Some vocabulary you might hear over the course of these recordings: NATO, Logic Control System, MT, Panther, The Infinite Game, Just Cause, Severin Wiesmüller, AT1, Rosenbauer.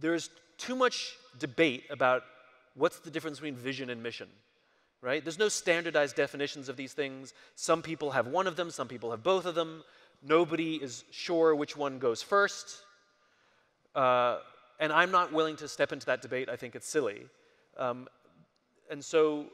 there's too much debate about what's the difference between vision and mission, right? There's no standardized definitions of these things. Some people have one of them, some people have both of them. Nobody is sure which one goes first. And I'm not willing to step into that debate. I think it's silly. And so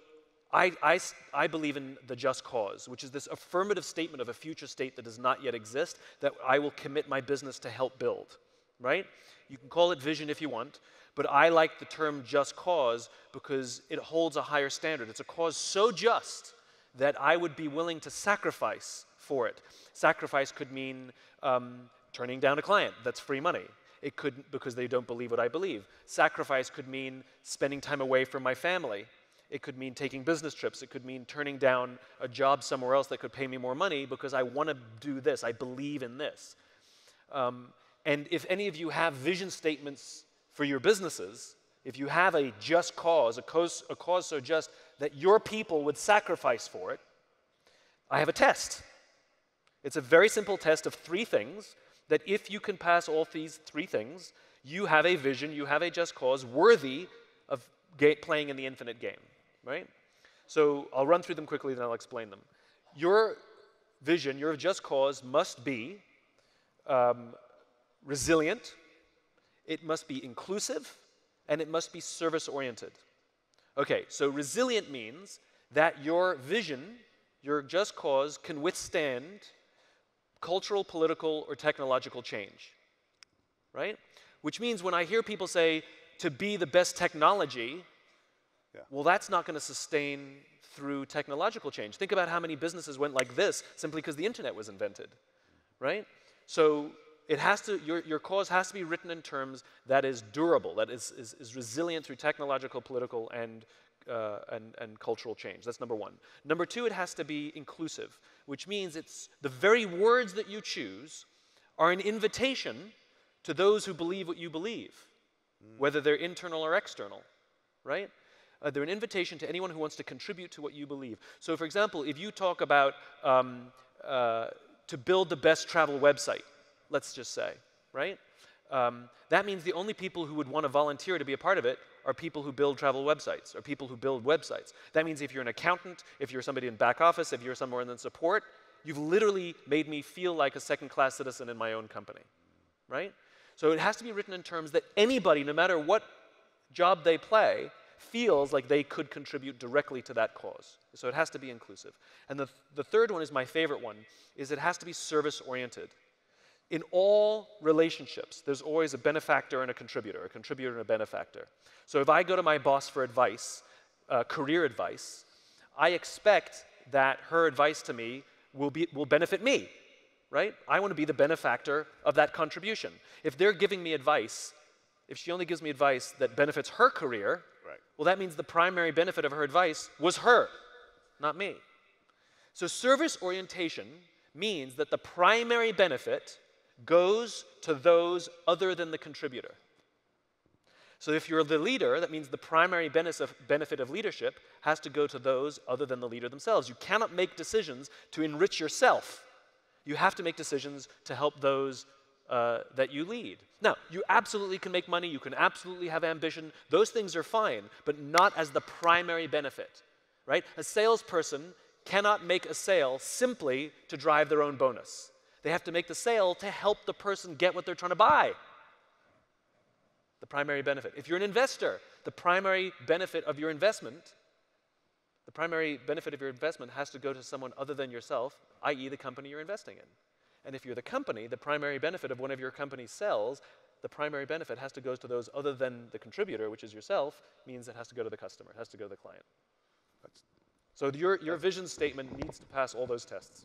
I believe in the just cause, which is this affirmative statement of a future state that does not yet exist that I will commit my business to help build, right? You can call it vision if you want, but I like the term just cause because it holds a higher standard. It's a cause so just that I would be willing to sacrifice for it. Sacrifice could mean turning down a client. That's free money. It could, because they don't believe what I believe. Sacrifice could mean spending time away from my family. It could mean taking business trips. It could mean turning down a job somewhere else that could pay me more money because I want to do this. I believe in this. And if any of you have vision statements for your businesses, if you have a just cause, a cause so just that your people would sacrifice for it, I have a test. It's a very simple test of three things, that if you can pass all these three things, you have a vision, you have a just cause worthy of playing in the infinite game, right? So I'll run through them quickly, then I'll explain them. Your vision, your just cause must be resilient, it must be inclusive, and it must be service-oriented. Okay, so resilient means that your vision, your just cause, can withstand cultural, political, or technological change, right? Which means when I hear people say, to be the best technology, yeah, well, that's not going to sustain through technological change. Think about how many businesses went like this simply because the internet was invented, right? So it has to, your cause has to be written in terms that is durable, that is resilient through technological, political, and cultural change. That's number one. Number two, it has to be inclusive, which means it's the very words that you choose are an invitation to those who believe what you believe, whether they're internal or external, right? They're an invitation to anyone who wants to contribute to what you believe. So for example, if you talk about to build the best travel website, let's just say, right? That means the only people who would want to volunteer to be a part of it are people who build travel websites, or people who build websites. That means if you're an accountant, if you're somebody in back office, if you're somewhere in the support, you've literally made me feel like a second-class citizen in my own company, right? So it has to be written in terms that anybody, no matter what job they play, feels like they could contribute directly to that cause. So it has to be inclusive. And the third one is my favorite one, is it has to be service-oriented. In all relationships, there's always a benefactor and a contributor and a benefactor. So if I go to my boss for advice, career advice, I expect that her advice to me will benefit me, right? I want to be the benefactor of that contribution. If they're giving me advice, if she only gives me advice that benefits her career, right, well, that means the primary benefit of her advice was her, not me. So service orientation means that the primary benefit goes to those other than the contributor. So if you're the leader, that means the primary benefit of leadership has to go to those other than the leader themselves. You cannot make decisions to enrich yourself. You have to make decisions to help those that you lead. Now, you absolutely can make money, you can absolutely have ambition, those things are fine, but not as the primary benefit, right? A salesperson cannot make a sale simply to drive their own bonus. They have to make the sale to help the person get what they're trying to buy. The primary benefit. If you're an investor, the primary benefit of your investment, has to go to someone other than yourself, i.e. the company you're investing in. And if you're the company, the primary benefit of one of your company sells, the primary benefit has to go to those other than the contributor, which is yourself, means it has to go to the customer, it has to go to the client. So your vision statement needs to pass all those tests.